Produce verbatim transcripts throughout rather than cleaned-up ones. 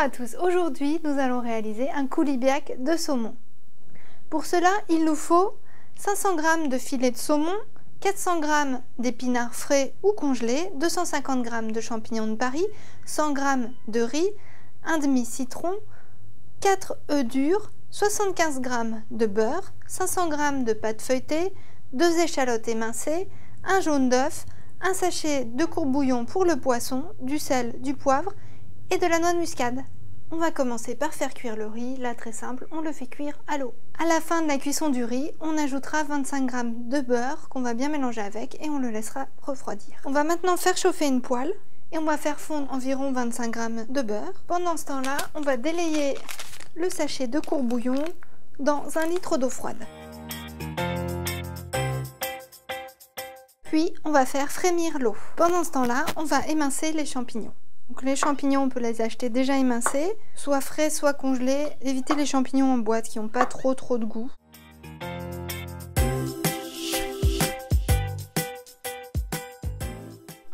à tous, aujourd'hui nous allons réaliser un koulibiac de saumon. Pour cela il nous faut cinq cents grammes de filet de saumon, quatre cents grammes d'épinards frais ou congelés, deux cent cinquante grammes de champignons de Paris, cent grammes de riz, un demi-citron, quatre œufs durs, soixante-quinze grammes de beurre, cinq cents grammes de pâte feuilletée, deux échalotes émincées, un jaune d'œuf, un sachet de court bouillon pour le poisson, du sel, du poivre et de la noix de muscade. On va commencer par faire cuire le riz, là très simple, on le fait cuire à l'eau. À la fin de la cuisson du riz, on ajoutera vingt-cinq grammes de beurre qu'on va bien mélanger avec et on le laissera refroidir. On va maintenant faire chauffer une poêle et on va faire fondre environ vingt-cinq grammes de beurre. Pendant ce temps-là, on va délayer le sachet de court bouillon dans un litre d'eau froide. Puis on va faire frémir l'eau. Pendant ce temps-là, on va émincer les champignons. Donc les champignons, on peut les acheter déjà émincés, soit frais, soit congelés. Évitez les champignons en boîte qui n'ont pas trop trop de goût.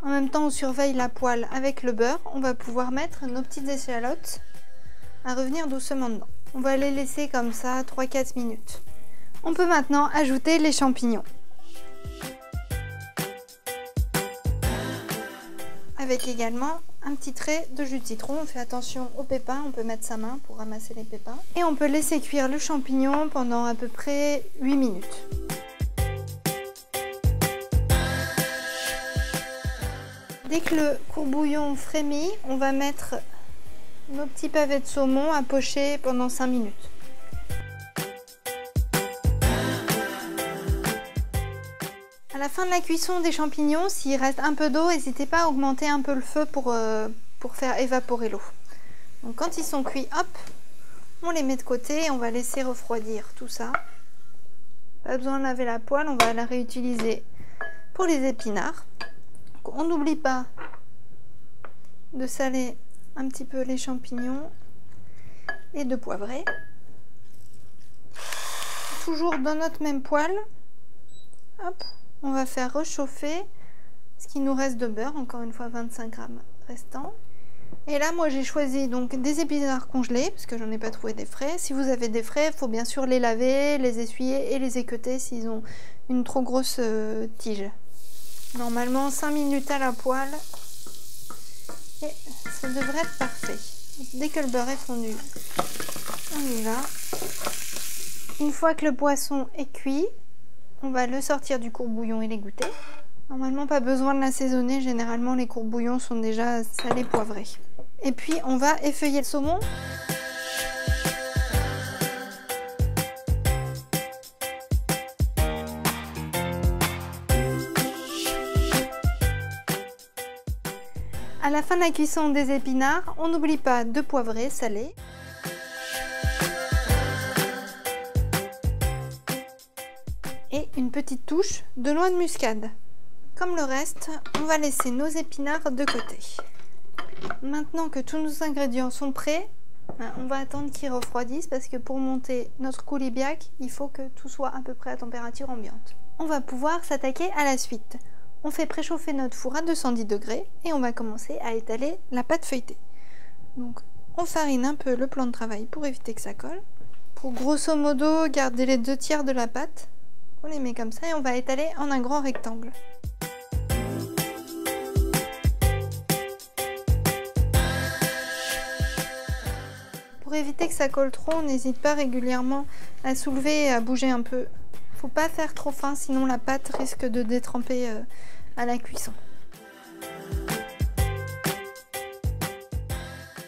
En même temps, on surveille la poêle avec le beurre. On va pouvoir mettre nos petites échalotes à revenir doucement dedans. On va les laisser comme ça trois à quatre minutes. On peut maintenant ajouter les champignons. Avec également un petit trait de jus de citron. On fait attention aux pépins, on peut mettre sa main pour ramasser les pépins. Et on peut laisser cuire le champignon pendant à peu près huit minutes. Dès que le court bouillon frémit, on va mettre nos petits pavés de saumon à pocher pendant cinq minutes. À la fin de la cuisson des champignons, s'il reste un peu d'eau, n'hésitez pas à augmenter un peu le feu pour, euh, pour faire évaporer l'eau. Donc quand ils sont cuits, hop, on les met de côté et on va laisser refroidir tout ça. Pas besoin de laver la poêle, on va la réutiliser pour les épinards. Donc, on n'oublie pas de saler un petit peu les champignons et de poivrer. Toujours dans notre même poêle, hop. On va faire réchauffer ce qui nous reste de beurre, encore une fois vingt-cinq grammes restant. Et là, moi j'ai choisi donc des épinards congelés, parce que j'en ai pas trouvé des frais. Si vous avez des frais, il faut bien sûr les laver, les essuyer et les équeuter s'ils ont une trop grosse euh, tige. Normalement cinq minutes à la poêle et ça devrait être parfait. Dès que le beurre est fondu, on y va. Une fois que le poisson est cuit, on va le sortir du court bouillon et l'égoutter. Normalement pas besoin de l'assaisonner, généralement les courts bouillons sont déjà salés poivrés. Et puis on va effeuiller le saumon. À la fin de la cuisson des épinards, on n'oublie pas de poivrer, saler. Et une petite touche de noix de muscade. Comme le reste, on va laisser nos épinards de côté. Maintenant que tous nos ingrédients sont prêts, on va attendre qu'ils refroidissent parce que pour monter notre koulibiac, il faut que tout soit à peu près à température ambiante. On va pouvoir s'attaquer à la suite. On fait préchauffer notre four à deux cent dix degrés et on va commencer à étaler la pâte feuilletée. Donc, on farine un peu le plan de travail pour éviter que ça colle. Pour grosso modo garder les deux tiers de la pâte. On les met comme ça et on va étaler en un grand rectangle. Pour éviter que ça colle trop, on n'hésite pas régulièrement à soulever et à bouger un peu. Faut pas faire trop fin, sinon la pâte risque de détremper à la cuisson.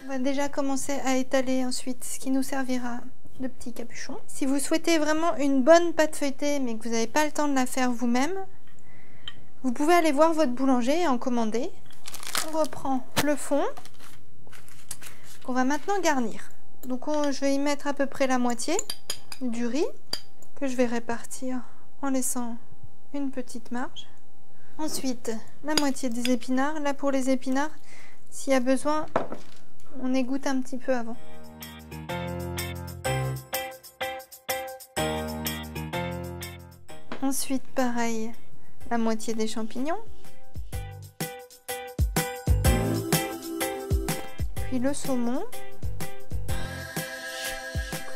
On va déjà commencer à étaler ensuite ce qui nous servira de petits capuchons. Si vous souhaitez vraiment une bonne pâte feuilletée mais que vous n'avez pas le temps de la faire vous-même, vous pouvez aller voir votre boulanger et en commander. On reprend le fond qu'on va maintenant garnir. Donc on, je vais y mettre à peu près la moitié du riz que je vais répartir en laissant une petite marge. Ensuite la moitié des épinards. Là pour les épinards, s'il y a besoin, on égoutte un petit peu avant. Ensuite, pareil, la moitié des champignons. Puis le saumon.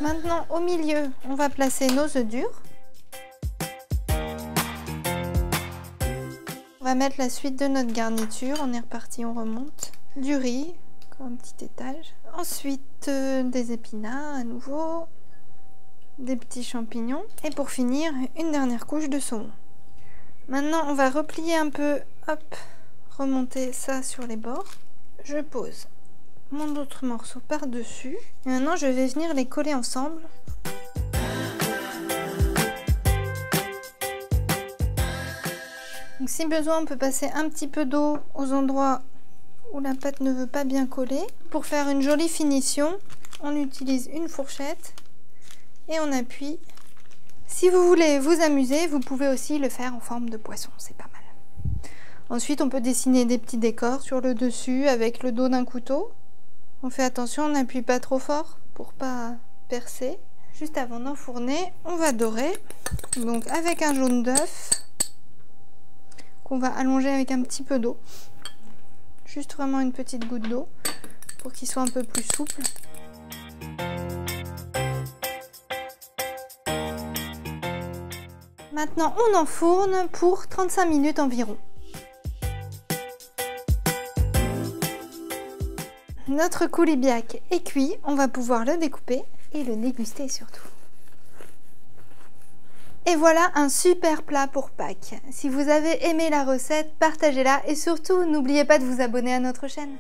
Maintenant, au milieu, on va placer nos œufs durs. On va mettre la suite de notre garniture. On est reparti, on remonte. Du riz, comme un petit étage. Ensuite, euh, des épinards à nouveau. Des petits champignons. Et pour finir, une dernière couche de saumon. Maintenant, on va replier un peu. Hop, remonter ça sur les bords. Je pose mon autre morceau par-dessus. Et maintenant, je vais venir les coller ensemble. Donc, si besoin, on peut passer un petit peu d'eau aux endroits où la pâte ne veut pas bien coller. Pour faire une jolie finition, on utilise une fourchette et on appuie. Si vous voulez vous amuser, vous pouvez aussi le faire en forme de poisson, c'est pas mal. Ensuite, on peut dessiner des petits décors sur le dessus avec le dos d'un couteau. On fait attention, on n'appuie pas trop fort pour pas percer. Juste avant d'enfourner, on va dorer. Donc avec un jaune d'œuf qu'on va allonger avec un petit peu d'eau. Juste vraiment une petite goutte d'eau pour qu'il soit un peu plus souple. Maintenant, on enfourne pour trente-cinq minutes environ. Notre koulibiac est cuit, on va pouvoir le découper et le déguster surtout. Et voilà un super plat pour Pâques. Si vous avez aimé la recette, partagez-la et surtout n'oubliez pas de vous abonner à notre chaîne.